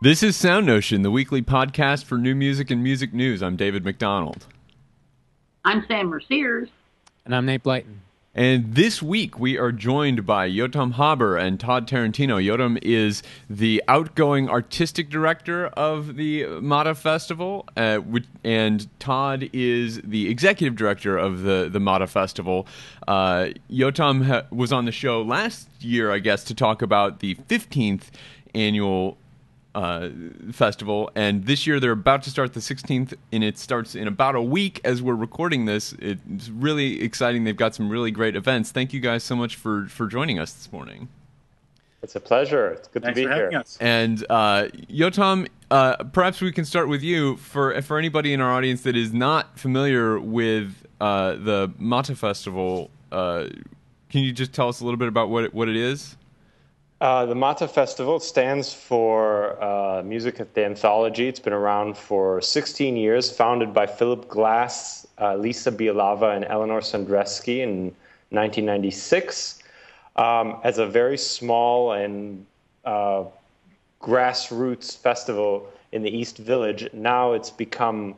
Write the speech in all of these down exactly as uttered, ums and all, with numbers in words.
This is Sound Notion, the weekly podcast for new music and music news. I'm David McDonald. I'm Sam Merciers. And I'm Nate Blyton. And this week we are joined by Yotam Haber and Todd Tarantino. Yotam is the outgoing artistic director of the MATA Festival, uh, and Todd is the executive director of the, the MATA Festival. Uh, Yotam ha- was on the show last year, I guess, to talk about the fifteenth annual Uh, festival, and this year they're about to start the sixteenth, and it starts in about a week as we're recording this. It's really exciting. They've got some really great events. Thank you guys so much for, for joining us this morning. It's a pleasure. It's good Thanks to be here. And uh, Yotam, uh, perhaps we can start with you. For for anybody in our audience that is not familiar with uh, the MATA Festival, uh, can you just tell us a little bit about what it, what it is? Uh, the MATA Festival stands for uh, Music at the Anthology. It's been around for sixteen years, founded by Philip Glass, uh, Lisa Bielava, and Eleanor Sandresky in nineteen ninety-six. Um, as a very small and uh, grassroots festival in the East Village, now it's become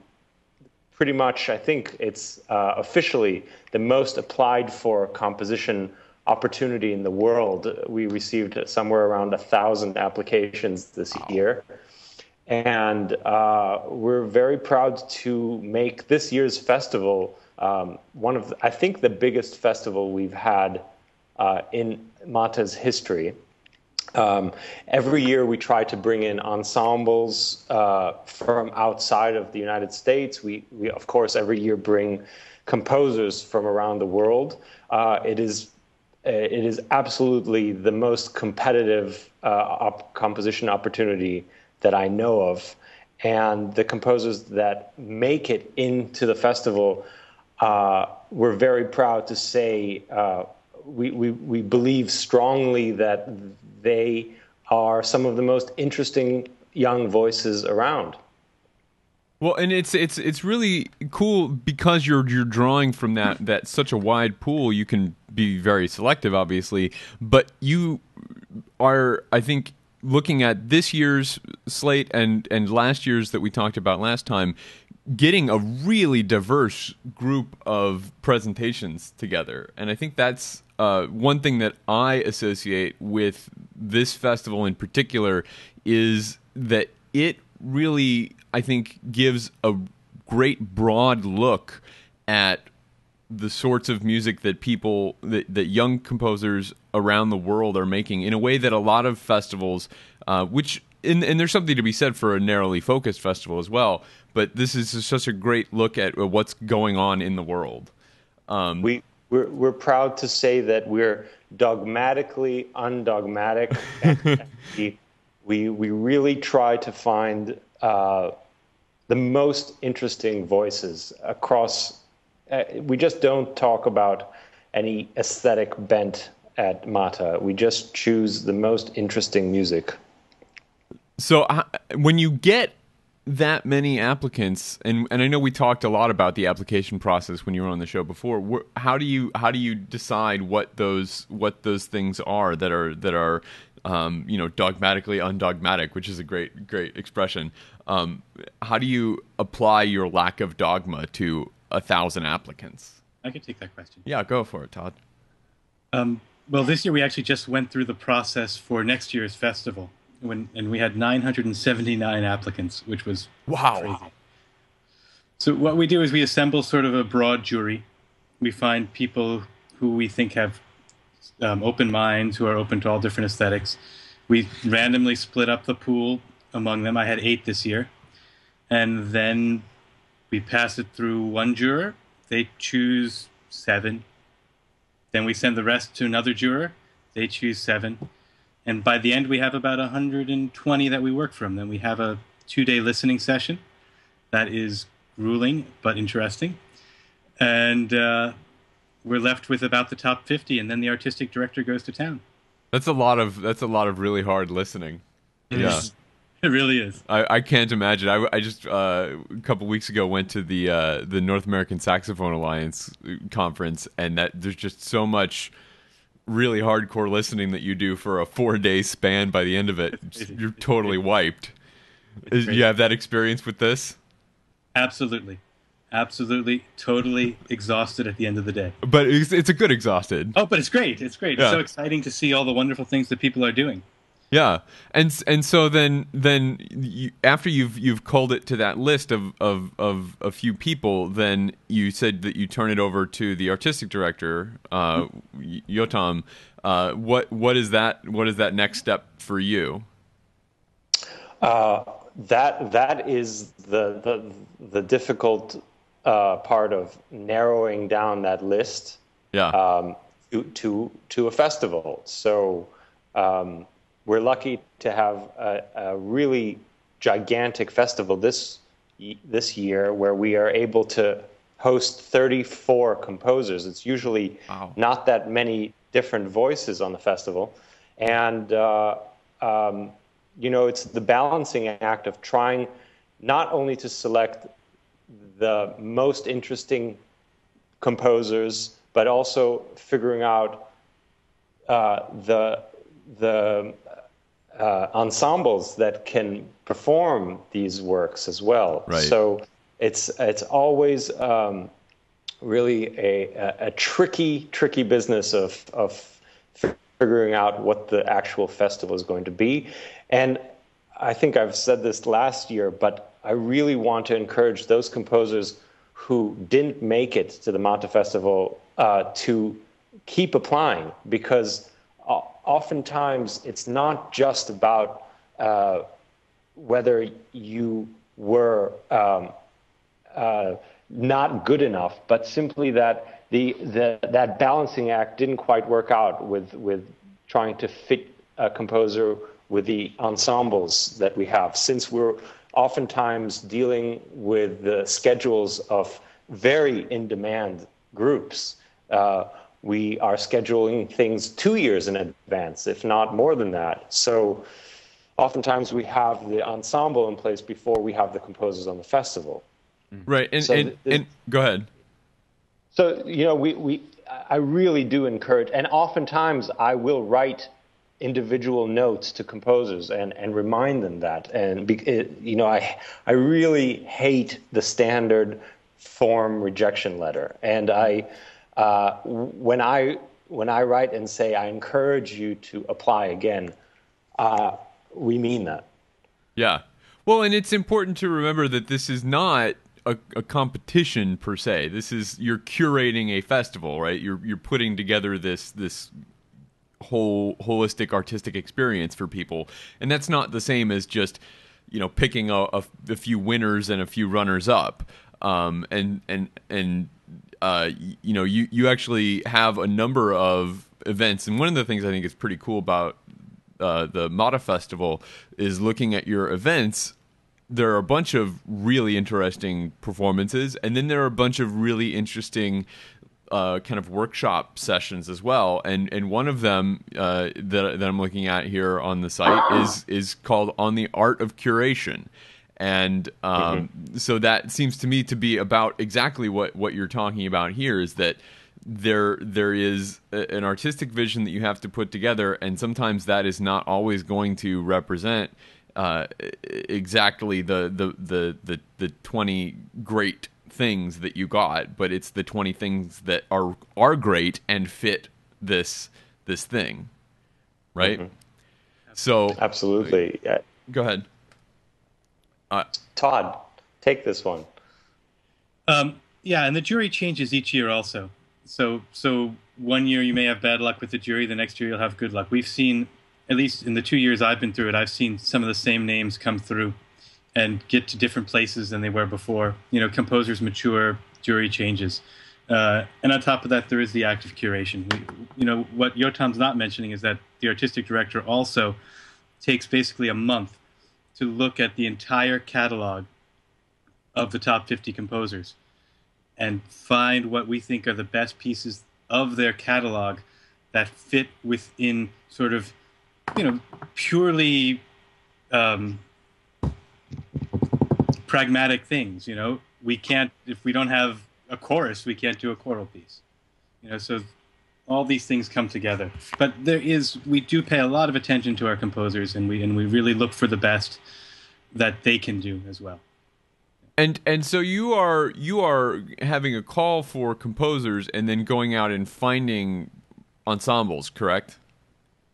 pretty much, I think it's uh, officially the most applied for composition opportunity in the world. We received somewhere around a thousand applications this wow. year, and uh, we're very proud to make this year's festival um, one of, the, I think, the biggest festival we've had uh, in MATA's history. Um, every year we try to bring in ensembles uh, from outside of the United States. We, we, of course, every year bring composers from around the world. Uh, it is It is absolutely the most competitive uh, op- composition opportunity that I know of. And the composers that make it into the festival, uh, we're very proud to say uh, we, we, we believe strongly that they are some of the most interesting young voices around. Well, and it's it's it's really cool because you're you're drawing from that, that such a wide pool. You can be very selective, obviously, but you are, I think, looking at this year's slate and, and last year's that we talked about last time, getting a really diverse group of presentations together. And I think that's uh, one thing that I associate with this festival in particular is that it really, I think, gives a great broad look at the sorts of music that people, that, that young composers around the world are making in a way that a lot of festivals, uh, which, and, and there's something to be said for a narrowly focused festival as well, but this is such a great look at what's going on in the world. Um, we, we're, we're proud to say that we're dogmatically undogmatic. and we, we, we really try to find Uh, the most interesting voices across. Uh, we just don't talk about any aesthetic bent at MATA. We just choose the most interesting music. So uh, when you get that many applicants, and, and I know we talked a lot about the application process when you were on the show before. Wh- how do you how do you decide what those what those things are that are that are Um, you know, dogmatically undogmatic, which is a great, great expression. Um, how do you apply your lack of dogma to a thousand applicants? I can take that question. Yeah, go for it, Todd. Um, well, this year we actually just went through the process for next year's festival, when and we had nine hundred seventy-nine applicants, which was wow. crazy. So what we do is we assemble sort of a broad jury. We find people who we think have Um, open minds, who are open to all different aesthetics. We randomly split up the pool among them. I had eight this year. And then we pass it through one juror. They choose seven. Then we send the rest to another juror. They choose seven. And by the end, we have about one hundred twenty that we work from. Then we have a two-day listening session that is grueling but interesting. And uh we're left with about the top fifty, and then the artistic director goes to town. That's a lot of that's a lot of really hard listening. It yeah. is. It really is. I, I can't imagine. I, I just uh, a couple weeks ago went to the uh, the North American Saxophone Alliance conference, and that there's just so much really hardcore listening that you do for a four-day span, by the end of it, you're totally wiped. Is, you have that experience with this? Absolutely. Absolutely, totally exhausted at the end of the day. But it's, it's a good exhausted. Oh, but it's great. It's great. Yeah. It's so exciting to see all the wonderful things that people are doing. Yeah. And and so then then you, after you've you've culled it to that list of, of, of a few people, then you said that you turn it over to the artistic director, uh, mm-hmm. Yotam. Uh, what what is that what is that next step for you? Uh, that that is the the the difficult Uh, part of narrowing down that list, yeah, um, to, to to a festival. So um, we're lucky to have a, a really gigantic festival this this year, where we are able to host thirty-four composers. It's usually wow. not that many different voices on the festival, and uh, um, you know, it's the balancing act of trying not only to select the most interesting composers, but also figuring out uh, the the uh, ensembles that can perform these works as well. Right. So it's it's always um, really a, a a tricky tricky business of of figuring out what the actual festival is going to be. And I think I've said this last year, but I really want to encourage those composers who didn't make it to the MATA Festival uh, to keep applying, because uh, oftentimes it's not just about uh, whether you were um, uh, not good enough, but simply that the, the that balancing act didn't quite work out with with trying to fit a composer with the ensembles that we have, since we're oftentimes dealing with the schedules of very in-demand groups. Uh, we are scheduling things two years in advance, if not more than that. So oftentimes we have the ensemble in place before we have the composers on the festival. Right, and, so and, and go ahead. So, you know, we, we I really do encourage, and oftentimes I will write individual notes to composers and, and remind them that. And, be, it, you know, I I really hate the standard form rejection letter. And I, uh, when I when I write and say, I encourage you to apply again, uh, we mean that. Yeah. Well, and it's important to remember that this is not a, a competition per se. This is, you're curating a festival, right? You're you're putting together this this whole holistic artistic experience for people, and that's not the same as just, you know, picking a, a, a few winners and a few runners up. Um, and and and uh, you know, you you actually have a number of events, and one of the things I think is pretty cool about uh, the MATA Festival is looking at your events. There are a bunch of really interesting performances, and then there are a bunch of really interesting Uh, kind of workshop sessions as well, and and one of them uh, that that I'm looking at here on the site is is called "On the Art of Curation," and um, mm-hmm. so that seems to me to be about exactly what what you're talking about here, is that there there is a, an artistic vision that you have to put together, and sometimes that is not always going to represent uh, exactly the the the the the twenty great things that you got, but it's the twenty things that are are great and fit this this thing, right? Mm-hmm. So absolutely. Go ahead, uh, Todd, take this one. Um, yeah, and the jury changes each year also. So so one year you may have bad luck with the jury, the next year you'll have good luck. We've seen, at least in the two years I've been through it, I've seen some of the same names come through and get to different places than they were before. You know, composers mature, jury changes. Uh, and on top of that, there is the act of curation. We, you know, what Yotam's not mentioning is that the artistic director also takes basically a month to look at the entire catalog of the top fifty composers and find what we think are the best pieces of their catalog that fit within sort of, you know, purely Um, pragmatic things. You know, we can't, if we don't have a chorus, we can't do a choral piece, you know, so all these things come together. But there is, we do pay a lot of attention to our composers, and we and we really look for the best that they can do as well. And and so you are you are having a call for composers and then going out and finding ensembles, correct?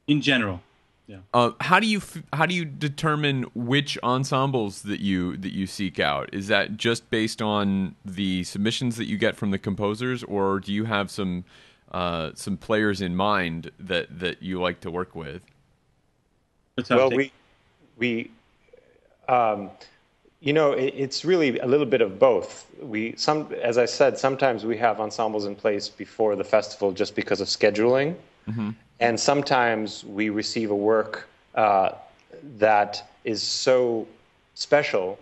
In general, yeah. Uh, how do you how do you determine which ensembles that you that you seek out? Is that just based on the submissions that you get from the composers, or do you have some uh, some players in mind that that you like to work with? Well, we we. Um, You know, it's really a little bit of both. We, some, as I said, sometimes we have ensembles in place before the festival just because of scheduling, mm-hmm. and sometimes we receive a work uh, that is so special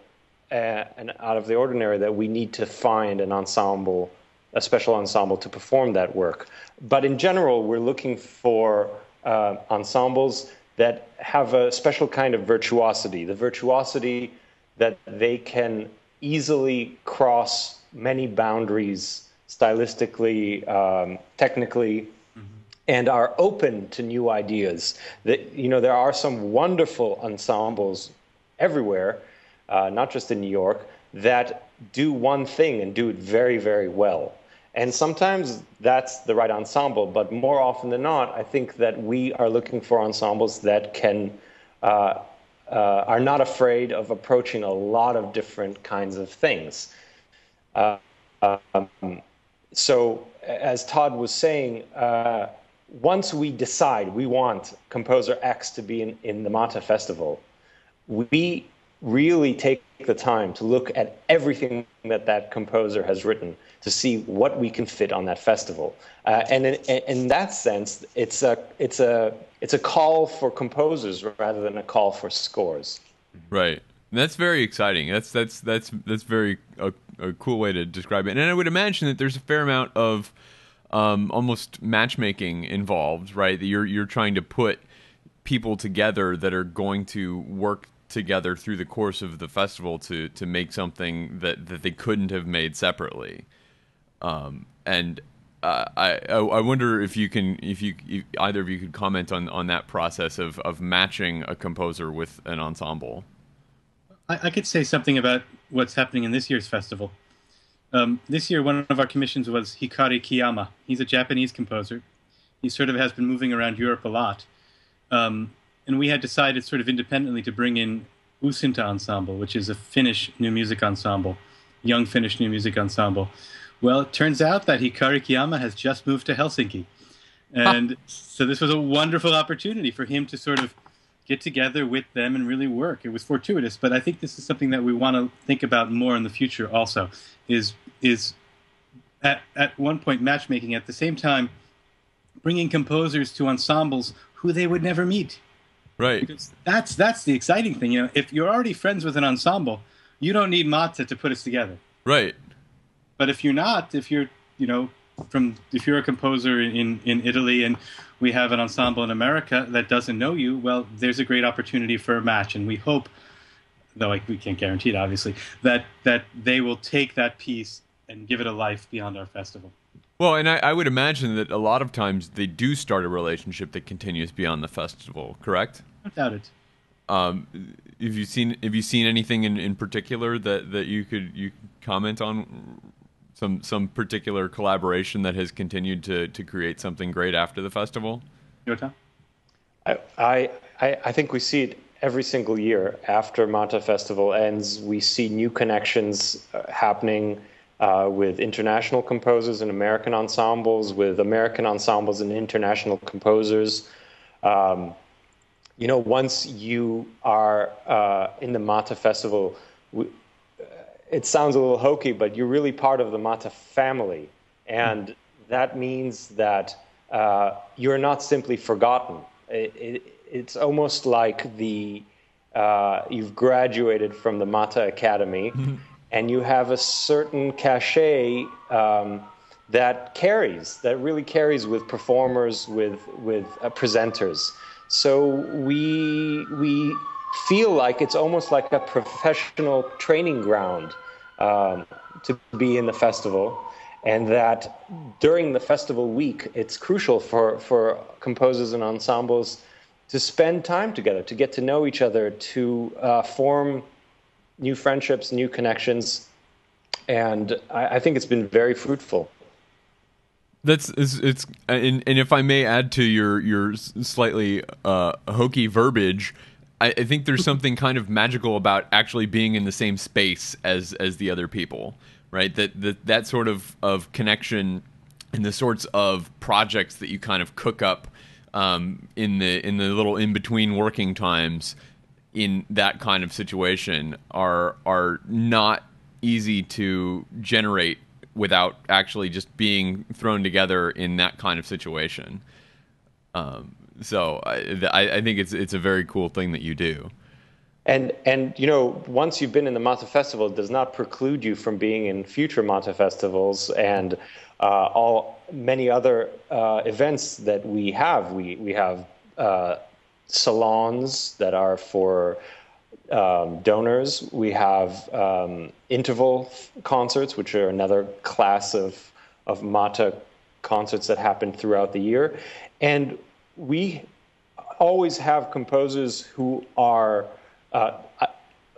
and out of the ordinary that we need to find an ensemble, a special ensemble, to perform that work. But in general, we're looking for uh, ensembles that have a special kind of virtuosity. The virtuosity that they can easily cross many boundaries stylistically, um, technically, mm-hmm. and are open to new ideas. That, you know, there are some wonderful ensembles everywhere, uh, not just in New York, that do one thing and do it very, very well. And sometimes that's the right ensemble, but more often than not, I think that we are looking for ensembles that can... Uh, Uh, are not afraid of approaching a lot of different kinds of things. Uh, um, so, as Todd was saying, uh, once we decide we want composer X to be in, in the MATA Festival, we really take the time to look at everything that that composer has written to see what we can fit on that festival. Uh, and in, in that sense, it's a it's a It's a call for composers rather than a call for scores. Right. That's very exciting. That's that's that's that's very a, a cool way to describe it. And I would imagine that there's a fair amount of um, almost matchmaking involved, right? That you're you're trying to put people together that are going to work together through the course of the festival to to make something that that they couldn't have made separately. Um, and Uh, I I wonder if you can if you if either of you could comment on, on that process of, of matching a composer with an ensemble. I, I could say something about what's happening in this year's festival. Um, this year, one of our commissions was Hikari Kiyama. He's a Japanese composer. He sort of has been moving around Europe a lot, um, and we had decided sort of independently to bring in Uusinta Ensemble, which is a Finnish new music ensemble, young Finnish new music ensemble. Well, it turns out that Hikari Kiyama has just moved to Helsinki. And huh. so this was a wonderful opportunity for him to sort of get together with them and really work. It was fortuitous, but I think this is something that we want to think about more in the future also, is is at, at one point matchmaking, at the same time bringing composers to ensembles who they would never meet. Right. Because that's, that's the exciting thing. You know, if you're already friends with an ensemble, you don't need MATA to put us together. Right. But if you're not, if you're, you know, from if you're a composer in, in Italy and we have an ensemble in America that doesn't know you, well, there's a great opportunity for a match. And we hope, though like, we can't guarantee it, obviously, that, that they will take that piece and give it a life beyond our festival. Well, and I, I would imagine that a lot of times they do start a relationship that continues beyond the festival, correct? I doubt it. Um, have you seen have you seen anything in, in particular that, that you could you comment on? Some some particular collaboration that has continued to, to create something great after the festival? Yotam? I, I I think we see it every single year after MATA Festival ends. We see new connections happening uh, with international composers and American ensembles, with American ensembles and international composers. Um, you know, once you are uh, in the MATA Festival, we, it sounds a little hokey, but you're really part of the MATA family. And that means that uh, you're not simply forgotten. It, it, it's almost like the uh, you've graduated from the MATA Academy, mm-hmm. and you have a certain cachet um, that carries, that really carries with performers, with, with uh, presenters. So we we... feel like it's almost like a professional training ground um, to be in the festival. and that during the festival week, it's crucial for, for composers and ensembles to spend time together, to get to know each other, to uh, form new friendships, new connections. And I, I think it's been very fruitful. That's it's, it's and, and if I may add to your your slightly uh, hokey verbiage, I, I think there's something kind of magical about actually being in the same space as as the other people, right? That that that sort of, of connection and the sorts of projects that you kind of cook up um, in the in the little in between working times in that kind of situation are are not easy to generate without actually just being thrown together in that kind of situation. Um, so I, I think it's it's a very cool thing that you do. And, and you know, once you've been in the MATA Festival, it does not preclude you from being in future MATA Festivals and uh, all many other uh, events that we have. We, we have uh, salons that are for... Um, donors. We have um, interval f- concerts, which are another class of of MATA concerts that happen throughout the year. And we always have composers who are, uh,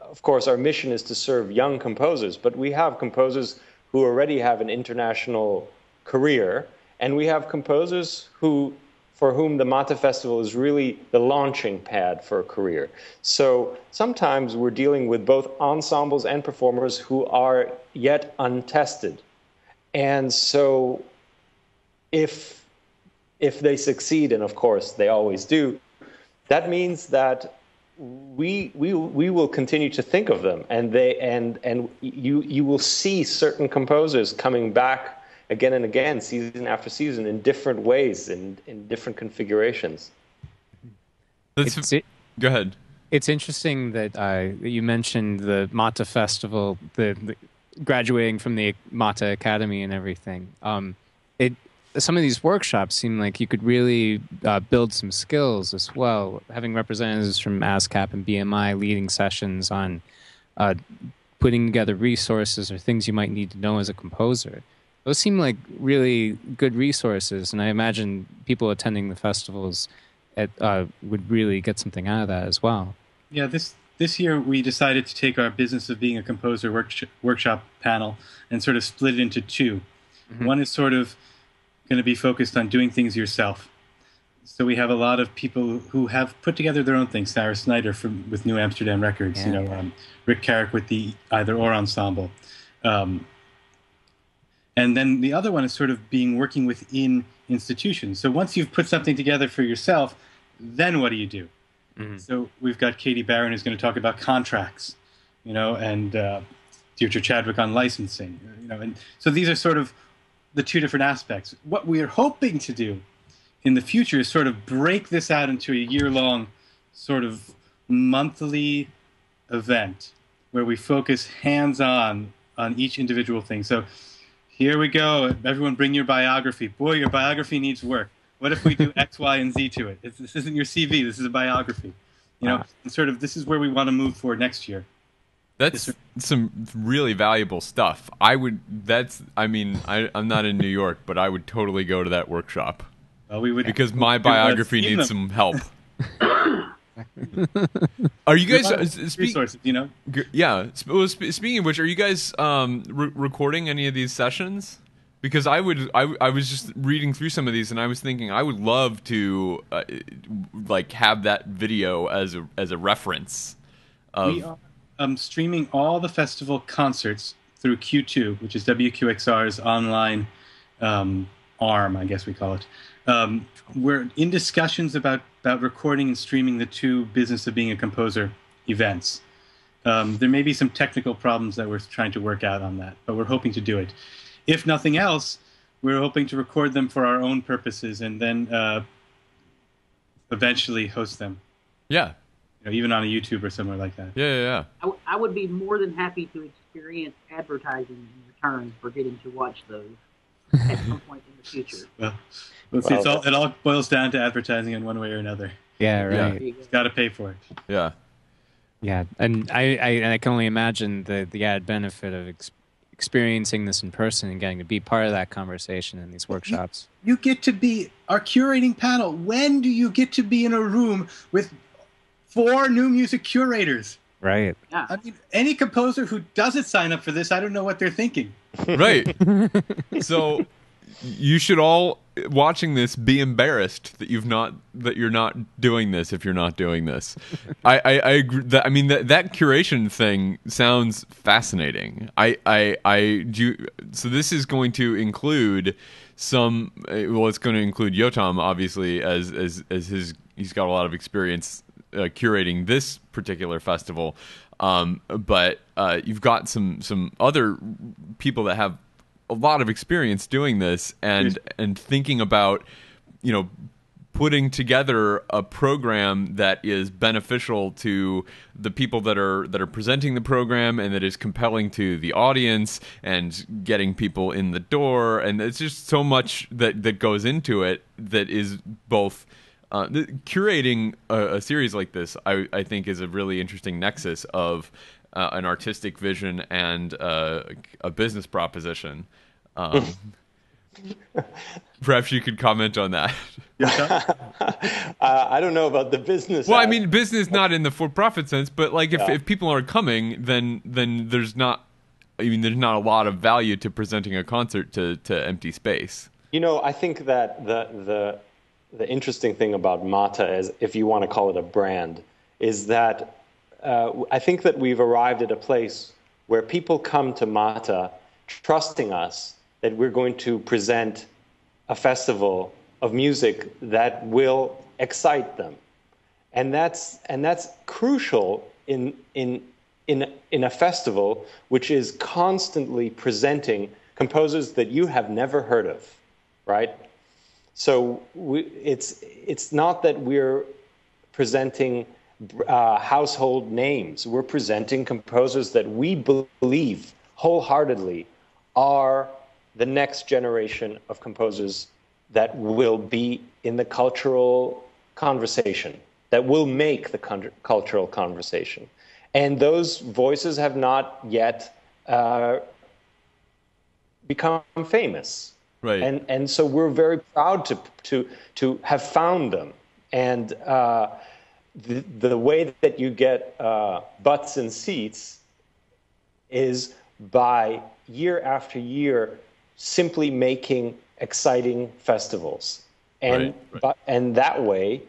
of course, our mission is to serve young composers, but we have composers who already have an international career, and we have composers who, for whom the MATA Festival is really the launching pad for a career. So sometimes we're dealing with both ensembles and performers who are yet untested. And so if, if they succeed, and of course they always do, that means that we, we, we will continue to think of them. And, they, and, and you, you will see certain composers coming back again and again, season after season, in different ways, in, in different configurations. It's, it, go ahead. It's interesting that uh, you mentioned the MATA Festival, the, the graduating from the MATA Academy and everything. Um, it some of these workshops seem like you could really uh, build some skills as well, having representatives from ASCAP and B M I leading sessions on uh, putting together resources or things you might need to know as a composer. Those seem like really good resources, and I imagine people attending the festivals at, uh, would really get something out of that as well. Yeah, this this year we decided to take our Business of Being a Composer work, workshop panel and sort of split it into two. Mm-hmm. One is sort of going to be focused on doing things yourself. So we have a lot of people who have put together their own things. Sarah Snyder from with New Amsterdam Records, yeah. you know, um, Rick Carrick with the Either Or Ensemble. Um, And then the other one is sort of being working within institutions. So once you've put something together for yourself, then what do you do? Mm-hmm. So we've got Katie Barron who's going to talk about contracts, you know, and uh, Deirdre Chadwick on licensing, you know. And so these are sort of the two different aspects. What we are hoping to do in the future is sort of break this out into a year-long sort of monthly event where we focus hands-on on each individual thing. So here we go. Everyone bring your biography. Boy, your biography needs work. What if we do X, Y, and Z to it? It's, this isn't your C V. This is a biography. You know, and sort of this is where we want to move for next year. That's some really valuable stuff. I would, that's, I mean, I, I'm not in New York, but I would totally go to that workshop. Well, we would, because my biography needs some help. Are you guys uh, speak, resources, you know? Yeah. Well, sp- speaking of which, are you guys um, re- recording any of these sessions? Because I would, I, I was just reading through some of these, and I was thinking I would love to uh, like have that video as a as a reference. Of... We are um, streaming all the festival concerts through Q two, which is W Q X R's online um, arm, I guess we call it. Um, we're in discussions about, about recording and streaming the two Business of Being a Composer events. Um, there may be some technical problems that we're trying to work out on that, but we're hoping to do it. If nothing else, we're hoping to record them for our own purposes and then uh, eventually host them. Yeah. You know, even on a YouTube or somewhere like that. Yeah, yeah, yeah. I, w- I would be more than happy to experience advertising in return for getting to watch those at some point in the future. Well, let's well, see, it's all, it all boils down to advertising in one way or another. Yeah, right. Yeah. You've got to pay for it. Yeah. Yeah, and I, I, and I can only imagine the, the added benefit of ex- experiencing this in person and getting to be part of that conversation in these workshops. You, you get to be our curating panel. When do you get to be in a room with four new music curators? Right. Yeah. I mean, any composer who doesn't sign up for this, I don't know what they're thinking. Right. So you should all, watching this, be embarrassed that you've not that you're not doing this. If you're not doing this, I, I, I agree. That, I mean, that that curation thing sounds fascinating. I I I do. So this is going to include some. Well, it's going to include Yotam, obviously, as as as his. He's got a lot of experience uh, curating this particular festival, um, but uh, you've got some some other people that have a lot of experience doing this and and thinking about, you know, putting together a program that is beneficial to the people that are that are presenting the program and that is compelling to the audience and getting people in the door. And it's just so much that, that goes into it that is both uh, curating a, a series like this, I, I think, is a really interesting nexus of Uh, an artistic vision and uh, a business proposition. Um, perhaps you could comment on that. uh, I don't know about the business. Well, aspect. I mean, business not in the for-profit sense, but like if, yeah. if people aren't coming, then then there's not. I mean, there's not a lot of value to presenting a concert to to empty space. You know, I think that the the the interesting thing about MATA is, if you want to call it a brand, is that. Uh, I think that we've arrived at a place where people come to MATA trusting us that we're going to present a festival of music that will excite them, and that's and that's crucial in in in in a festival which is constantly presenting composers that you have never heard of, right? So we, it's it's not that we're presenting. Uh, household names. We're presenting composers that we believe wholeheartedly are the next generation of composers that will be in the cultural conversation, that will make the con- cultural conversation. And those voices have not yet uh, become famous. Right. And and so we're very proud to to to have found them. And uh The, the way that you get uh, butts in seats is by year after year simply making exciting festivals, and right, right. But, and that way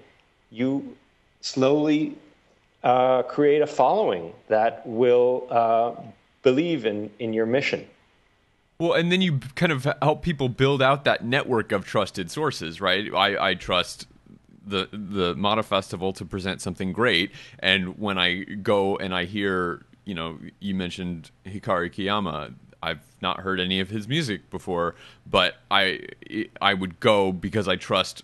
you slowly uh, create a following that will uh, believe in, in your mission. Well, and then you kind of help people build out that network of trusted sources, right? I, I trust. the the MATA Festival to present something great, and when I go and I hear, you know, you mentioned Hikari Kiyama, I've not heard any of his music before, but I I would go because I trust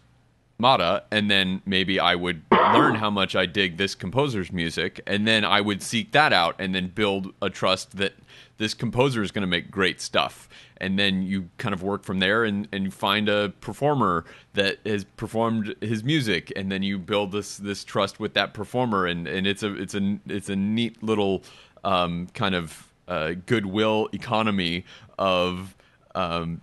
MATA, and then maybe I would learn how much I dig this composer's music, and then I would seek that out and then build a trust that this composer is going to make great stuff. And then you kind of work from there, and, and you find a performer that has performed his music, and then you build this this trust with that performer, and, and it's a it's a it's a neat little um, kind of uh, goodwill economy of um,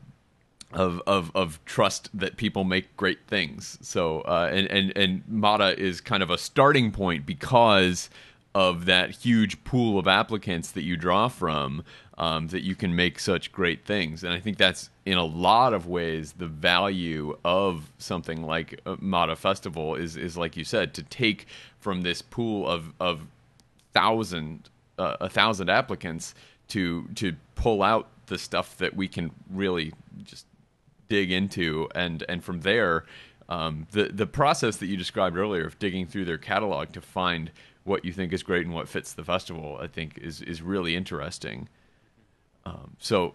of of of trust that people make great things. So uh, and and and MATA is kind of a starting point because of that huge pool of applicants that you draw from. Um, that you can make such great things. And I think that's, in a lot of ways, the value of something like MATA Festival is, is like you said, to take from this pool of of thousand, uh, a thousand applicants to to pull out the stuff that we can really just dig into. And, and from there, um, the, the process that you described earlier of digging through their catalog to find what you think is great and what fits the festival, I think is, is really interesting. Um, so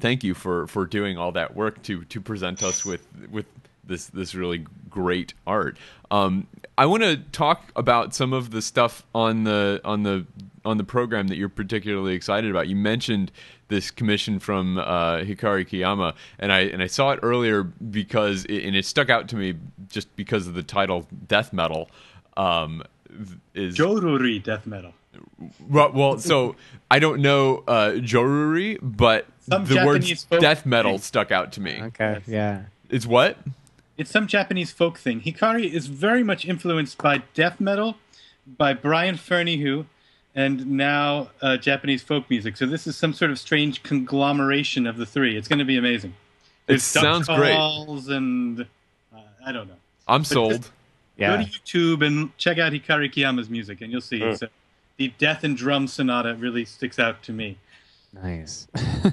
thank you for, for doing all that work to, to present us with, with this, this really great art. Um, I want to talk about some of the stuff on the, on the, on the program that you're particularly excited about. You mentioned this commission from, uh, Hikari Kiyama, and I, and I saw it earlier because it, and it stuck out to me just because of the title, Death Metal, um, is Joruri Death Metal. Well, so I don't know uh, joruri, but some the Japanese word death metal stuck out to me. Okay, yeah. It's what? It's some Japanese folk thing. Hikari is very much influenced by death metal, by Brian Fernihu, and now uh, Japanese folk music. So this is some sort of strange conglomeration of the three. It's going to be amazing. There's it sounds great. And uh, I don't know. I'm but sold. Yeah. Go to YouTube and check out Hikari Kiyama's music, and you'll see. Mm. So the Death and Drum Sonata really sticks out to me. Nice.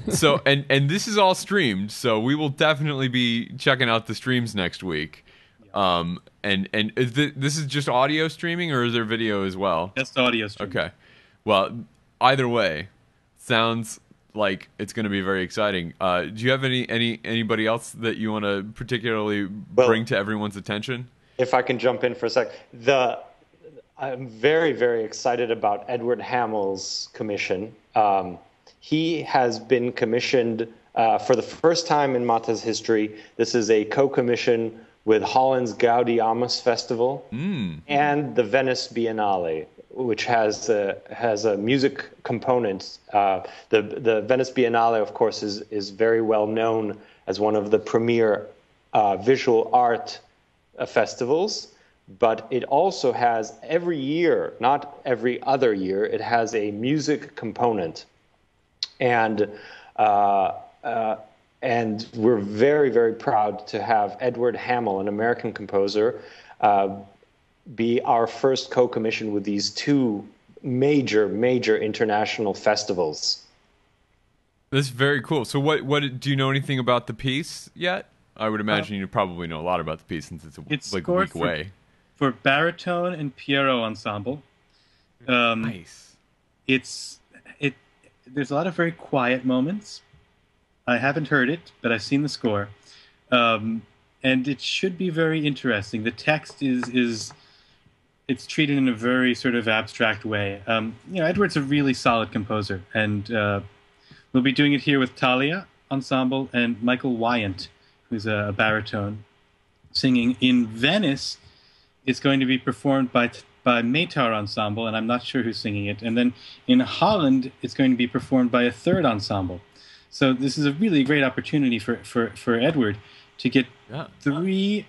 So and and this is all streamed, so we will definitely be checking out the streams next week. Yeah. Um and and is th- this is just audio streaming, or is there video as well? Just audio streaming. Okay. Well, either way, sounds like it's going to be very exciting. Uh, do you have any any anybody else that you want to particularly well, bring to everyone's attention? If I can jump in for a sec, the I'm very very excited about Edward Hamel's commission. Um, He has been commissioned uh, for the first time in MATA's history. This is a co-commission with Holland's Gaudeamus Festival mm. and the Venice Biennale, which has a, has a music component. Uh, the the Venice Biennale, of course, is is very well known as one of the premier uh, visual art uh, festivals. But it also has every year, not every other year, it has a music component. And uh, uh, and we're very, very proud to have Edward Hamel, an American composer, uh, be our first co-commission with these two major, major international festivals. That's very cool. So what, what do you know anything about the piece yet? I would imagine uh, you probably know a lot about the piece since it's a it's like, week for, away. For baritone and piano ensemble. Um, nice. It's... There's a lot of very quiet moments. I haven't heard it, but I've seen the score. Um, and it should be very interesting. The text is, is it's treated in a very sort of abstract way. Um, you know, Edward's a really solid composer. And uh, we'll be doing it here with Talia Ensemble and Michael Wyant, who's a, a baritone, singing. In Venice, it's going to be performed by... T- by Maytar Ensemble, and I'm not sure who's singing it. And then in Holland, it's going to be performed by a third ensemble. So this is a really great opportunity for, for, for Edward to get yeah. three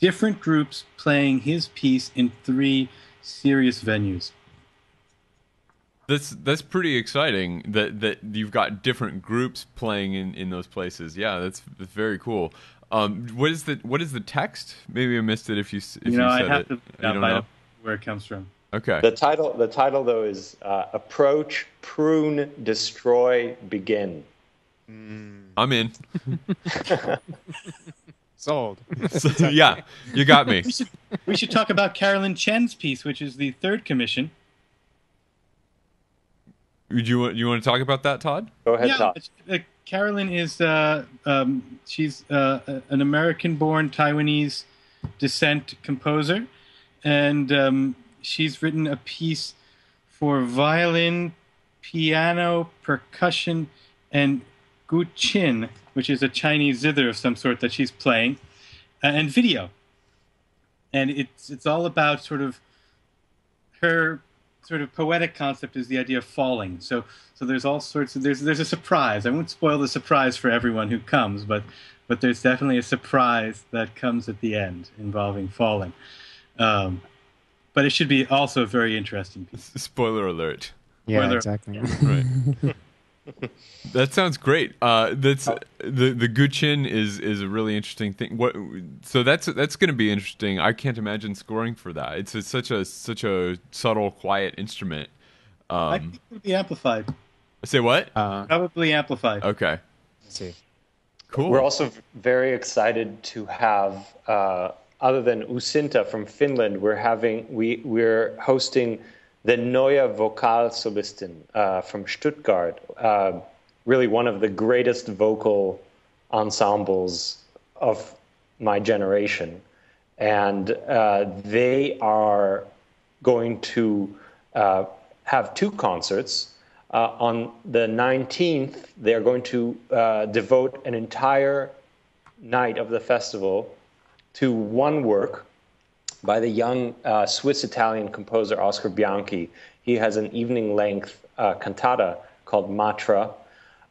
different groups playing his piece in three serious venues. That's that's pretty exciting that, that you've got different groups playing in, in those places. Yeah, that's, that's very cool. Um, what is the what is the text? Maybe I missed it if you if you, know, you said I have it. To, I don't know. Where it comes from. Okay. The title, the title though, is uh, Approach, Prune, Destroy, Begin. Mm. I'm in. Sold. So, yeah, you got me. We should, we should talk about Carolyn Chen's piece, which is the third commission. Do you, you want to talk about that, Todd? Go ahead, yeah, Todd. Uh, Carolyn is uh, um, she's uh, an American-born Taiwanese descent composer. And um, she's written a piece for violin, piano, percussion, and Gu Qin, which is a Chinese zither of some sort that she's playing, uh, and video. And it's it's all about sort of her sort of poetic concept is the idea of falling. So so there's all sorts of there's there's a surprise. I won't spoil the surprise for everyone who comes, but but there's definitely a surprise that comes at the end involving falling. Um, but it should be also a very interesting piece. Spoiler alert. Yeah, Spoiler exactly. Alert. Yeah. Right. That sounds great. Uh, that's oh. the the Gu Qin is is a really interesting thing. What? So that's that's going to be interesting. I can't imagine scoring for that. It's, it's such a such a subtle, quiet instrument. Um, I think it'll be amplified. Say what? Uh, Probably amplified. Okay. Let's see. Cool. We're also very excited to have. Uh, Other than Uusinta from Finland, we're having we we're hosting the Neue Vokalsolisten uh, from Stuttgart. Uh, really, one of the greatest vocal ensembles of my generation, and uh, they are going to uh, have two concerts. Uh, on the nineteenth, they are going to uh, devote an entire night of the festival to one work by the young uh, Swiss-Italian composer Oscar Bianchi. he has an evening-length uh, cantata called Matra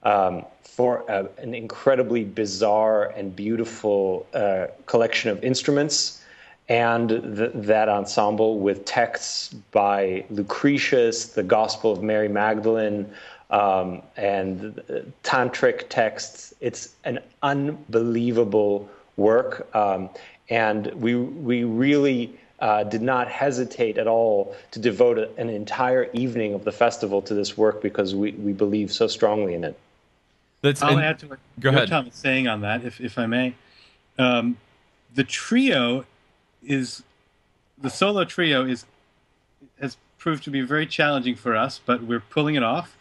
um, for a, an incredibly bizarre and beautiful uh, collection of instruments, and th- that ensemble with texts by Lucretius, the Gospel of Mary Magdalene, um, and uh, tantric texts. It's an unbelievable work, um, and we we really... Uh, did not hesitate at all to devote a, an entire evening of the festival to this work because we, we believe so strongly in it. Let's I'll in, add to what Yotam is saying on that, if if I may. Um, the trio is the solo trio is has proved to be very challenging for us, but we're pulling it off.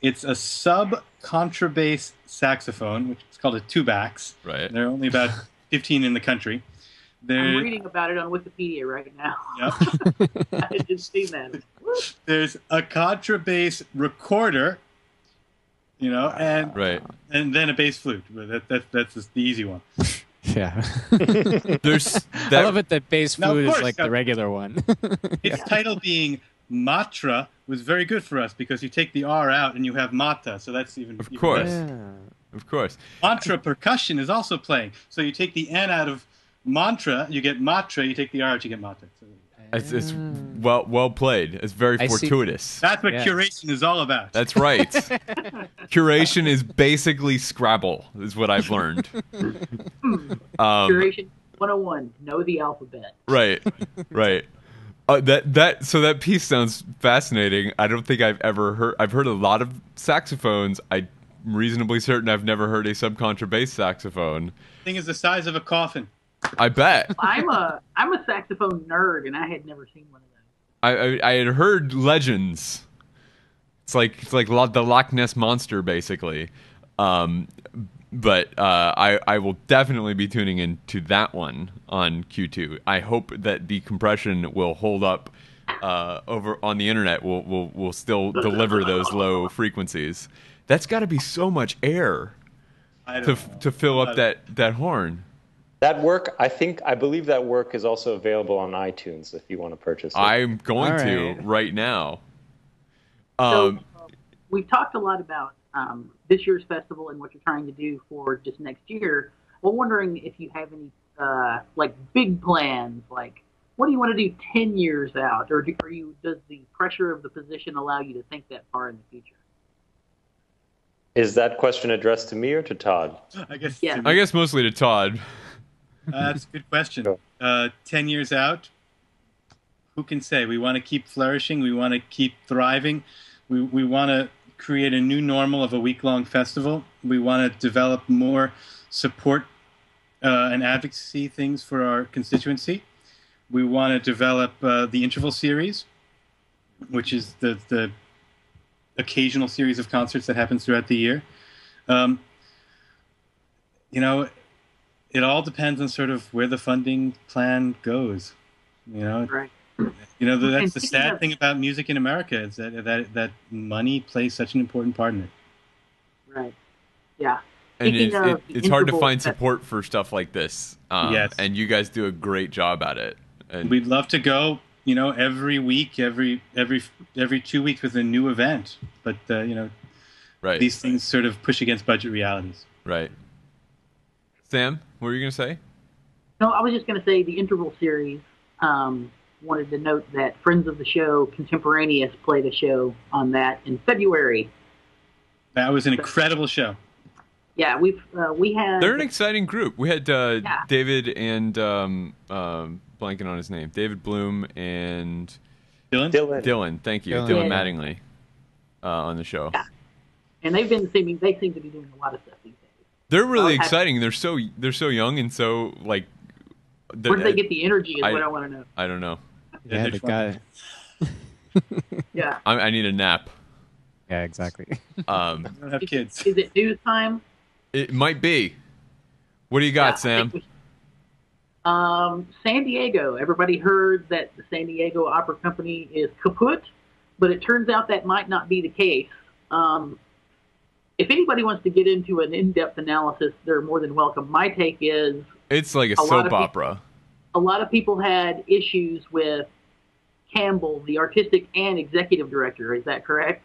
It's a sub contrabass saxophone, which is called a two backs. Right. There are only about fifteen in the country. There, I'm reading about it on Wikipedia right now. Yep. I didn't see that. There's a contrabass recorder, you know, and right. and then a bass flute. That, that, that's just the easy one. Yeah. There's that... I love it that bass flute now, course, is like now, the regular one. Its title being Matra was very good for us because you take the R out and you have Mata, so that's even Of even course. Yeah. Of course. Matra percussion is also playing. So you take the N out of Mantra, you get Matra, you take the R out, you get Mata. So, it's, it's well well played. It's very I fortuitous. See. That's what yes. curation is all about. That's right. Curation is basically Scrabble, is what I've learned. um, Curation one oh one, know the alphabet. Right, right. Uh, that that so that piece sounds fascinating. I don't think I've ever heard. I've heard a lot of saxophones. I'm reasonably certain I've never heard a subcontrabass saxophone. The thing is the size of a coffin. I bet. I'm a I'm a saxophone nerd, and I had never seen one of those. I I, I had heard legends. It's like it's like the Loch Ness monster, basically. Um, but uh, I I will definitely be tuning in to that one on Q two. I hope that the compression will hold up uh, over on the internet. Will will will still deliver those low frequencies. That's got to be so much air I don't to know. to fill up that, that horn. That work, I think, I believe that work is also available on iTunes if you want to purchase it. I'm going right. to right now. Um, so, uh, we've talked a lot about um, this year's festival and what you're trying to do for just next year. We're wondering if you have any uh, like big plans, like what do you want to do ten years out, or do, are you, does the pressure of the position allow you to think that far in the future? Is that question addressed to me or to Todd? I guess. Yeah. I guess mostly to Todd. Uh, that's a good question. Uh, ten years out, who can say? We want to keep flourishing. We want to keep thriving. We we want to create a new normal of a week-long festival. We want to develop more support uh, and advocacy things for our constituency. We want to develop uh, the Interval Series, which is the, the occasional series of concerts that happens throughout the year. Um, you know... It all depends on sort of where the funding plan goes, you know. Right. You know, that's the sad thing about music in America is that that that money plays such an important part in it. Right. Yeah. And it's, it, it's hard to find support for stuff like this. Um, yes. And you guys do a great job at it. And we'd love to go, you know, every week, every every every two weeks with a new event, but uh, you know, right. These things sort of push against budget realities. Right. Sam, what were you going to say? No, I was just going to say the Interval Series. Um, wanted to note that Friends of the Show Contemporaneous played a show on that in February. That was an so, incredible show. Yeah, we've uh, we had. They're an exciting group. We had uh, yeah. David and um, um, blanking on his name, David Bloom and Dylan. Dylan, Dylan thank you, Dylan, Dylan Mattingly uh, on the show. Yeah. And they've been seeming they seem to be doing a lot of stuff. They're really exciting. They're so they're so young and so like. Where do they get the energy? Is I, what I want to know. I don't know. Yeah, the guy. yeah. I, I need a nap. Yeah, exactly. Um, I don't have kids. Is, is it news time? It might be. What do you got, yeah, Sam? We, um, San Diego. Everybody heard that the San Diego Opera Company is kaput, but it turns out that might not be the case. Um, If anybody wants to get into an in-depth analysis, they're more than welcome. My take is... It's like a, a soap opera. People, a lot of people had issues with Campbell, the artistic and executive director, is that correct,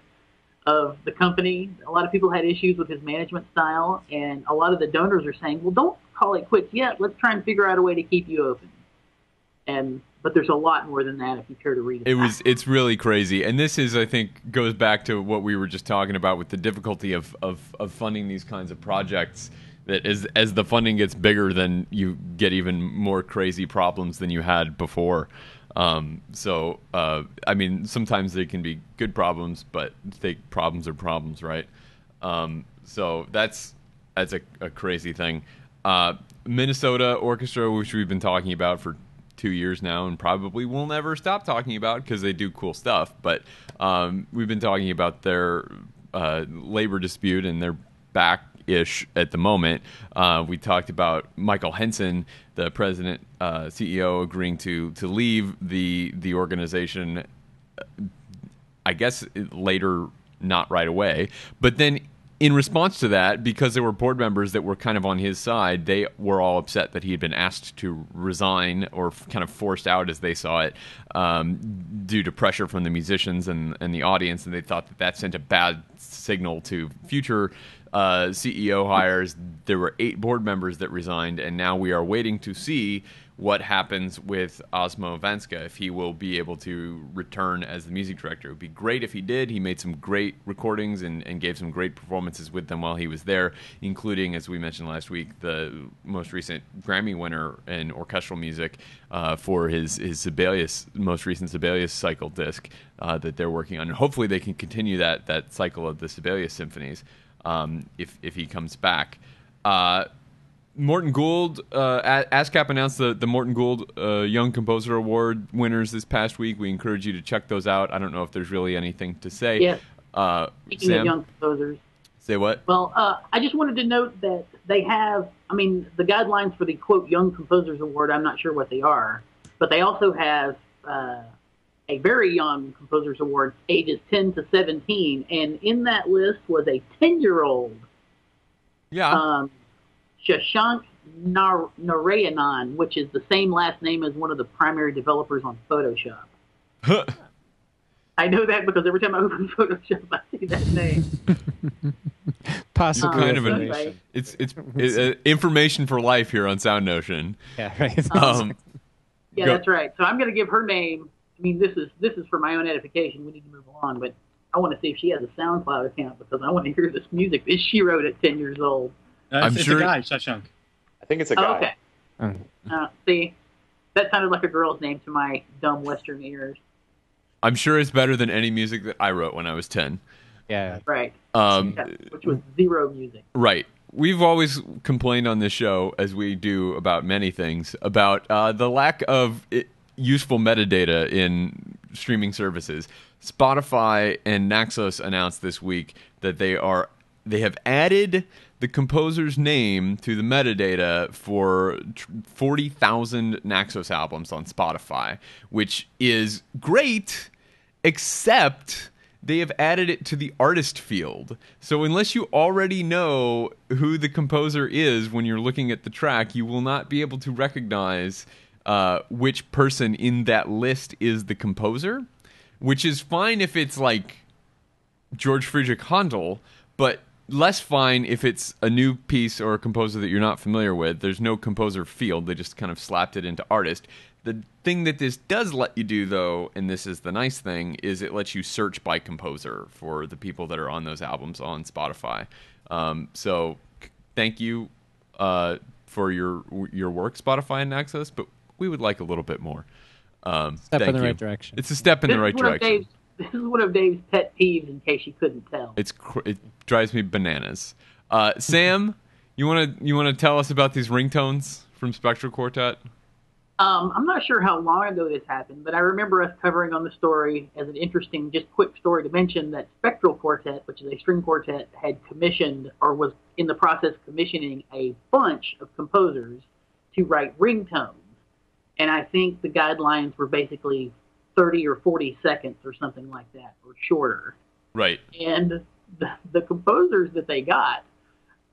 of the company. A lot of people had issues with his management style, and a lot of the donors are saying, well, don't call it quits yet. Let's try and figure out a way to keep you open. And but there's a lot more than that if you care to read it. It was, it's really crazy. And this is, I think, goes back to what we were just talking about with the difficulty of, of, of funding these kinds of projects. That as, as the funding gets bigger, then you get even more crazy problems than you had before. Um, so, uh, I mean, sometimes they can be good problems, but they, problems are problems, right? Um, so that's that's a, a crazy thing. Uh, Minnesota Orchestra, which we've been talking about for two years now and probably will never stop talking about because they do cool stuff. But um, we've been talking about their uh, labor dispute, and they're back-ish at the moment. Uh, we talked about Michael Henson, the president, uh, C E O, agreeing to to leave the the organization, I guess later, not right away. But then in response to that, because there were board members that were kind of on his side, they were all upset that he had been asked to resign or f- kind of forced out, as they saw it, um, due to pressure from the musicians and, and the audience. And they thought that that sent a bad signal to future uh, C E O hires. There were eight board members that resigned, and now we are waiting to see what happens with Osmo Vanska, if he will be able to return as the music director. It would be great if he did. He made some great recordings and, and gave some great performances with them while he was there, including, as we mentioned last week, the most recent Grammy winner in orchestral music uh, for his, his Sibelius, most recent Sibelius cycle disc uh, that they're working on. And hopefully they can continue that that cycle of the Sibelius symphonies um, if, if he comes back. Uh, Morton Gould, uh, ASCAP announced the, the Morton Gould uh, Young Composer Award winners this past week. We encourage you to check those out. I don't know if there's really anything to say. Yeah. Uh, Speaking Sam, of young composers. Say what? Well, uh, I just wanted to note that they have, I mean, the guidelines for the, quote, Young Composers Award, I'm not sure what they are, but they also have uh, a very young composers award, ages ten to seventeen, and in that list was a ten-year-old. Yeah. Um, Shashank Nar- Narayanan, which is the same last name as one of the primary developers on Photoshop. Huh. I know that because every time I open Photoshop, I see that name. Possibly. Um, kind of an, anyway. It's it's it, uh, information for life here on Sound Notion. Yeah, right. Um, yeah, go. That's right. So I'm going to give her name. I mean, this is this is for my own edification. We need to move along, but I want to see if she has a SoundCloud account because I want to hear this music that she wrote at ten years old. No, I'm it's sure. It's a guy, Shashank. I think it's a guy. Oh, okay. Oh. Uh, see, that sounded like a girl's name to my dumb Western ears. I'm sure it's better than any music that I wrote when I was ten. Yeah. Right. Um, yeah, which was zero music. Right. We've always complained on this show, as we do about many things, about uh, the lack of it, useful metadata in streaming services. Spotify and Naxos announced this week that they are they have added the composer's name to the metadata for forty thousand Naxos albums on Spotify, which is great, except they have added it to the artist field. So unless you already know who the composer is when you're looking at the track, you will not be able to recognize uh, which person in that list is the composer, which is fine if it's like George Friedrich Handel, but less fine if it's a new piece or a composer that you're not familiar with. There's no composer field. They just kind of slapped it into artist. The thing that this does let you do, though, and this is the nice thing, is it lets you search by composer for the people that are on those albums on Spotify. Um, so thank you uh, for your your work, Spotify and Naxos, but we would like a little bit more. Um, step in the you. right direction. It's a step in this the right direction. This is one of Dave's pet peeves, in case you couldn't tell. It's it drives me bananas. Uh, Sam, you want to you want to tell us about these ringtones from Spektral Quartet? Um, I'm not sure how long ago this happened, but I remember us covering on the story as an interesting, just quick story to mention that Spektral Quartet, which is a string quartet, had commissioned or was in the process of commissioning a bunch of composers to write ringtones, and I think the guidelines were basically thirty or forty seconds or something like that, or shorter. Right. And the, the composers that they got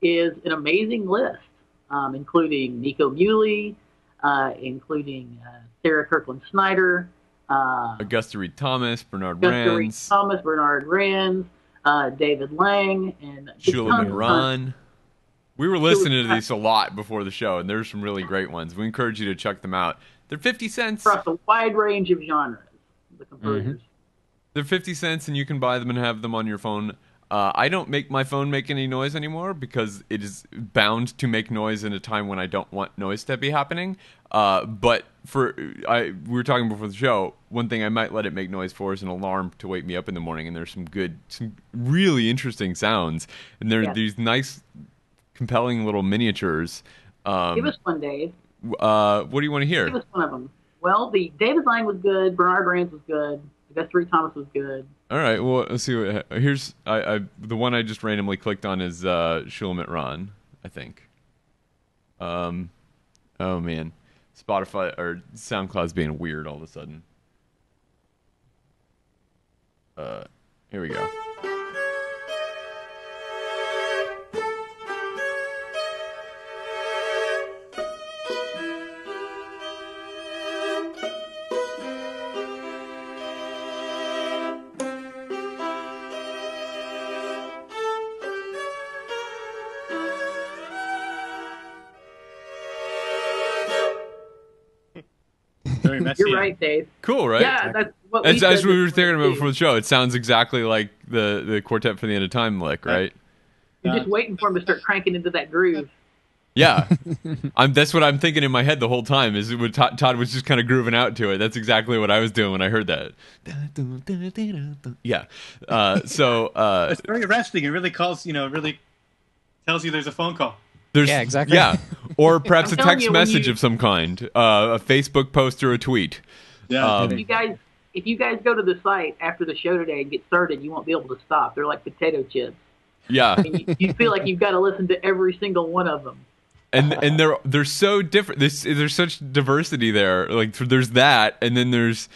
is an amazing list, um, including Nico Muley, uh, including uh, Sarah Kirkland Snider, uh, Augusta Reed Thomas, Bernard Rands, Augusta Reed Thomas, Bernard Rands, uh, David Lang, and Shulamit Ran. We were listening to these a lot before the show, and there's some really great ones. We encourage you to check them out. They're fifty cents. Across a wide range of genres, the composers. Mm-hmm. They're fifty cents, and you can buy them and have them on your phone. Uh, I don't make my phone make any noise anymore because it is bound to make noise in a time when I don't want noise to be happening. Uh, but for I, we were talking before the show, one thing I might let it make noise for is an alarm to wake me up in the morning. And there's some good, some really interesting sounds. And there are yeah. these nice, compelling little miniatures. Um, Give us one, Dave. Uh, what do you want to hear? Give us one of them. Well, the David Lang was good. Bernard Rands was good. Augusta Reed Thomas was good. All right, well, let's see. What, here's I, I, the one I just randomly clicked on is uh, Shulamit Ran, I think. Um, oh man, Spotify or SoundCloud's being weird all of a sudden. Uh, here we go. You're yeah. right, Dave. Cool, right? Yeah, that's what we, as, as we were thinking about before the show, it sounds exactly like the, the Quartet for the End of Time lick, right? You're just waiting for him to start cranking into that groove. Yeah. I'm, that's what I'm thinking in my head the whole time, is it Todd, Todd was just kind of grooving out to it. That's exactly what I was doing when I heard that. Yeah. Uh, so uh, it's very arresting. It really calls, you know, really tells you there's a phone call. There's, yeah, exactly. Yeah. Or perhaps a text you, message you, of some kind, uh, a Facebook post or a tweet. Yeah. Um, if you guys, if you guys go to the site after the show today and get started, you won't be able to stop. They're like potato chips. Yeah. I mean, you, you feel like you've got to listen to every single one of them. And and they're they're so different. There's, there's such diversity there. Like there's that, and then there's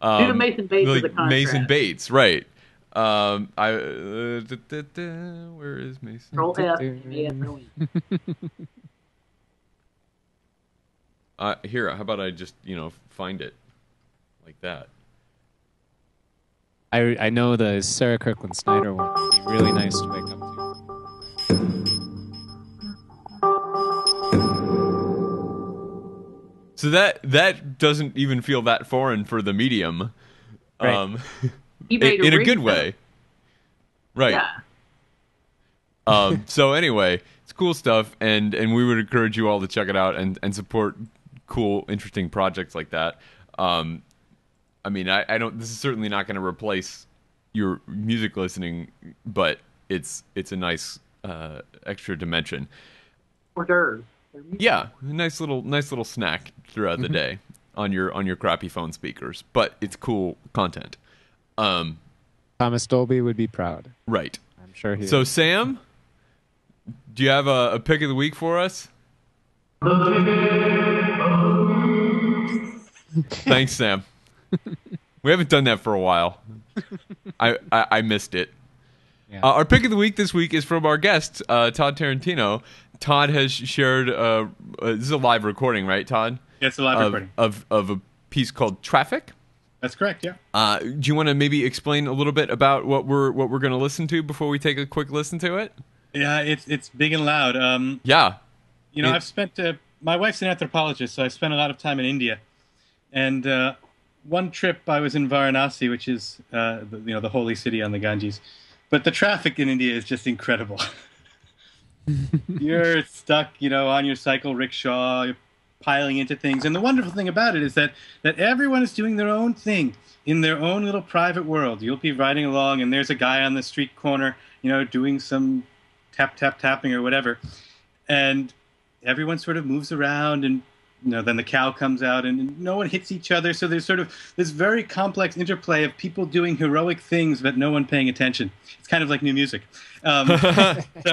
um, due to Mason Bates. Like, Mason Bates, right? Um, I uh, da, da, da, where is Mason? Roll F. Uh, here, how about I just, you know, find it like that? I, I know the Sarah Kirkland Snider one would be really nice to wake up to. So that that doesn't even feel that foreign for the medium, right. um, in, a, in a good way. Right. Yeah. Um, so anyway, it's cool stuff, and, and we would encourage you all to check it out and, and support cool, interesting projects like that. Um, I mean, I, I don't. This is certainly not going to replace your music listening, but it's it's a nice uh, extra dimension. Hors d'oeuvres. Yeah, nice little nice little snack throughout the day on your on your crappy phone speakers, but it's cool content. Um, Thomas Dolby would be proud. Right. I'm sure he. So is. Sam, do you have a, a pick of the week for us? Thanks, Sam. We haven't done that for a while. I I, I missed it. Yeah. Uh, our pick of the week this week is from our guest, uh, Todd Tarantino. Todd has shared uh, uh, this is a live recording, right, Todd? Yeah, it's a live of, recording of of a piece called Traffic. That's correct. Yeah. Uh, do you want to maybe explain a little bit about what we're what we're going to listen to before we take a quick listen to it? Yeah, it's it's big and loud. Um, yeah. You know, it, I've spent uh, my wife's an anthropologist, so I spent a lot of time in India. And uh, one trip I was in Varanasi, which is uh, the, you know the holy city on the Ganges, but the traffic in India is just incredible. You're stuck, you know, on your cycle rickshaw, you're piling into things, and the wonderful thing about it is that that everyone is doing their own thing in their own little private world. You'll be riding along, and there's a guy on the street corner, you know, doing some tap tap tapping or whatever, and everyone sort of moves around and. You know, then the cow comes out and no one hits each other. So there's sort of this very complex interplay of people doing heroic things, but no one paying attention. It's kind of like new music. Um, so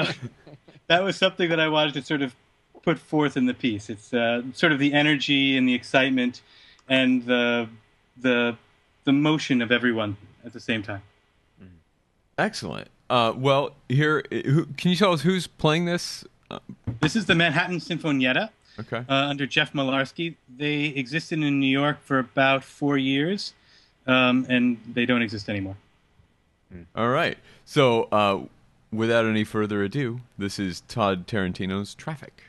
that was something that I wanted to sort of put forth in the piece. It's uh, sort of the energy and the excitement and the, the, the motion of everyone at the same time. Excellent. Uh, well, here, who, can you tell us who's playing this? This is the Manhattan Sinfonietta. Okay. Uh, under Jeff Malarski. They existed in New York for about four years. um, and they don't exist anymore. All right. So uh, without any further ado, this is Todd Tarantino's Traffic.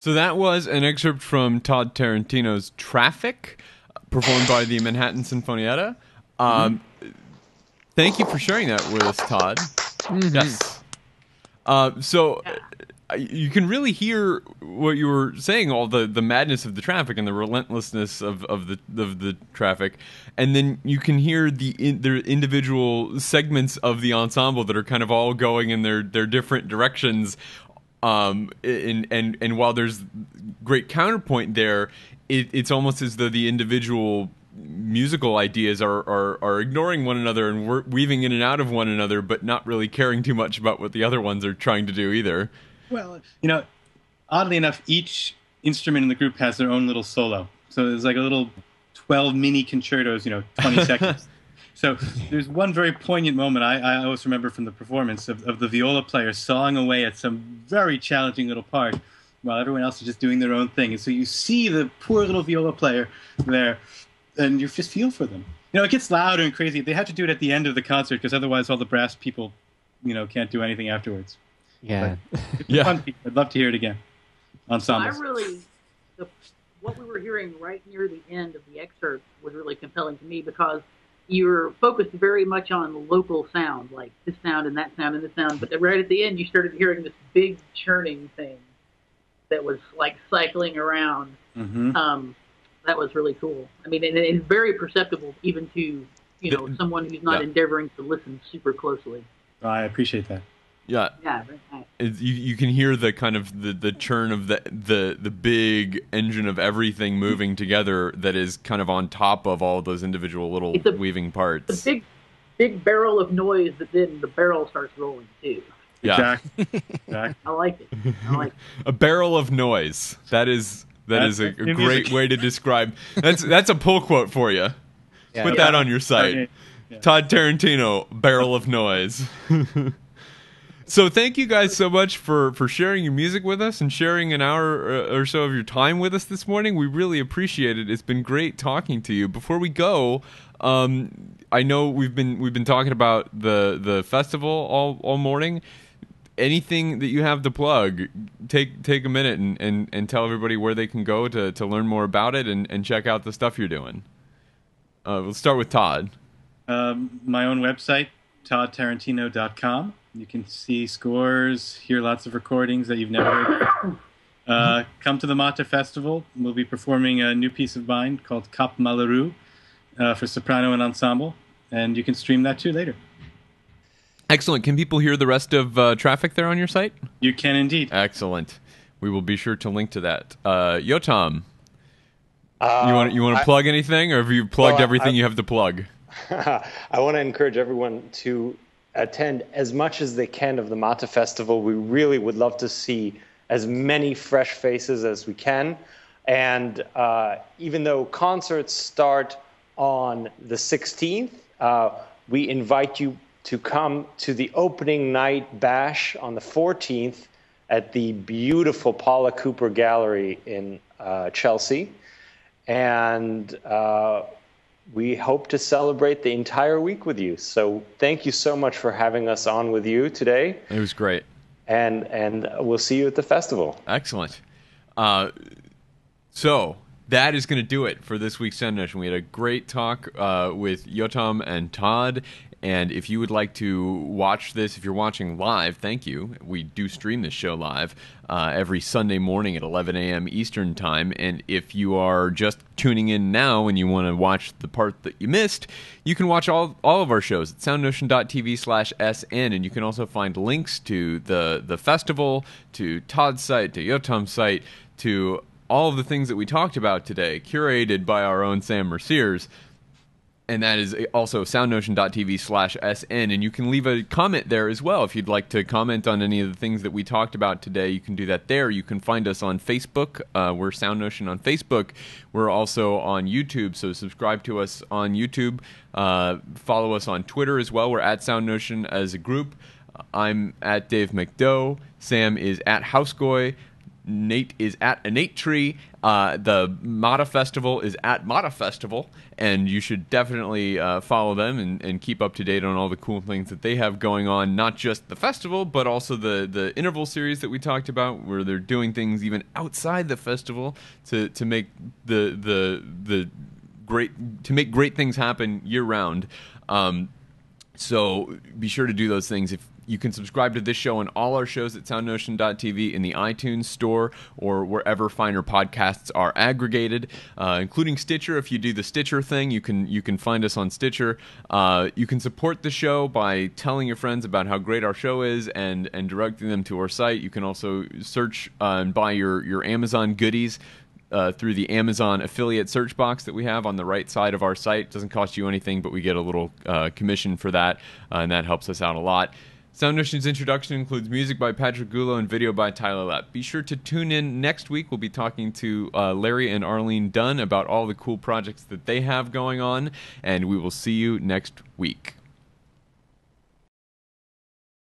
So that was an excerpt from Todd Tarantino's Traffic, performed by the Manhattan Sinfonietta. Um, mm-hmm. Thank you for sharing that with us, Todd. Mm-hmm. Yes. Uh, so uh, you can really hear what you were saying, all the, the madness of the traffic and the relentlessness of, of, the, of the traffic. And then you can hear the, in, the individual segments of the ensemble that are kind of all going in their, their different directions. Um, and, and, and while there's great counterpoint there, it, it's almost as though the individual musical ideas are, are, are ignoring one another and we're weaving in and out of one another, but not really caring too much about what the other ones are trying to do either. Well, you know, oddly enough, each instrument in the group has their own little solo. So there's like a little twelve mini concertos, you know, twenty seconds. So there's one very poignant moment I, I always remember from the performance of, of the viola player sawing away at some very challenging little part while everyone else is just doing their own thing. And so you see the poor little viola player there, and you just feel for them. You know, it gets louder and crazy. They have to do it at the end of the concert because otherwise all the brass people, you know, can't do anything afterwards. Yeah. Yeah. Fun people. I'd love to hear it again. Ensembles. I really, the, what we were hearing right near the end of the excerpt was really compelling to me because you're focused very much on local sound, like this sound and that sound and this sound. But right at the end, you started hearing this big churning thing that was like cycling around. Mm-hmm. Um, that was really cool. I mean, and it's very perceptible even to, you know, someone who's not yeah. endeavoring to listen super closely. I appreciate that. Yeah, yeah right. you, you can hear the kind of the, the churn of the, the, the big engine of everything moving together that is kind of on top of all those individual little it's a, weaving parts. It's a big, big barrel of noise that then the barrel starts rolling too. Yeah. Exactly. Exactly. I like it. I like it. A barrel of noise. That is that that's, is a, a great way to describe. That's that's a pull quote for you. Yeah. Put yeah. that on your site. Okay. Yeah. Todd Tarantino, barrel of noise. So thank you guys so much for, for sharing your music with us and sharing an hour or so of your time with us this morning. We really appreciate it. It's been great talking to you. Before we go, um, I know we've been we've been talking about the the festival all all morning. Anything that you have to plug, take take a minute and, and, and tell everybody where they can go to, to learn more about it and, and check out the stuff you're doing. Uh, we'll start with Todd. Um, my own website, todd tarantino dot com. You can see scores, hear lots of recordings that you've never heard. Uh, come to the MATA Festival. We'll be performing a new piece of mine called Cap Malheureux uh, for soprano and ensemble. And you can stream that too later. Excellent. Can people hear the rest of uh, traffic there on your site? You can indeed. Excellent. We will be sure to link to that. Uh, Yotam, uh, you want you want to plug anything, or have you plugged well, everything I, you have to plug? I want to encourage everyone to attend as much as they can of the MATA Festival. We really would love to see as many fresh faces as we can. And uh, even though concerts start on the sixteenth, uh, we invite you to come to the opening night bash on the fourteenth at the beautiful Paula Cooper Gallery in uh, Chelsea. And uh, we hope to celebrate the entire week with you. So thank you so much for having us on with you today. It was great. And and we'll see you at the festival. Excellent. Uh, so that is going to do it for this week's Sound Notion. We had a great talk uh, with Yotam and Todd. And if you would like to watch this, if you're watching live, thank you. We do stream this show live uh, every Sunday morning at eleven a.m. Eastern Time. And if you are just tuning in now and you want to watch the part that you missed, you can watch all, all of our shows at sound notion dot t v slash S N. And you can also find links to the, the festival, to Todd's site, to Yotam's site, to all of the things that we talked about today, curated by our own Sam Merciers. And that is also sound notion dot t v slash S N. And you can leave a comment there as well. If you'd like to comment on any of the things that we talked about today, you can do that there. You can find us on Facebook. Uh, we're Sound Notion on Facebook. We're also on YouTube. So subscribe to us on YouTube. Uh, follow us on Twitter as well. We're at Sound Notion as a group. I'm at Dave McDoe. Sam is at Housegoy. Nate is at Innate Tree. Uh, the MATA Festival is at MATA Festival, and you should definitely uh, follow them and, and keep up to date on all the cool things that they have going on, not just the festival, but also the, the interval series that we talked about, where they're doing things even outside the festival to, to make the the the great to make great things happen year round. Um, so be sure to do those things. If You can subscribe to this show and all our shows at sound notion dot t v in the iTunes store or wherever finer podcasts are aggregated, uh, including Stitcher. If you do the Stitcher thing, you can you can find us on Stitcher. Uh, you can support the show by telling your friends about how great our show is and, and directing them to our site. You can also search uh, and buy your, your Amazon goodies Uh, through the Amazon affiliate search box that we have on the right side of our site. It doesn't cost you anything, but we get a little uh, commission for that, uh, and that helps us out a lot. Sound Notion's introduction includes music by Patrick Gulo and video by Tyler Lapp. Be sure to tune in next week. We'll be talking to uh, Larry and Arlene Dunn about all the cool projects that they have going on, and we will see you next week.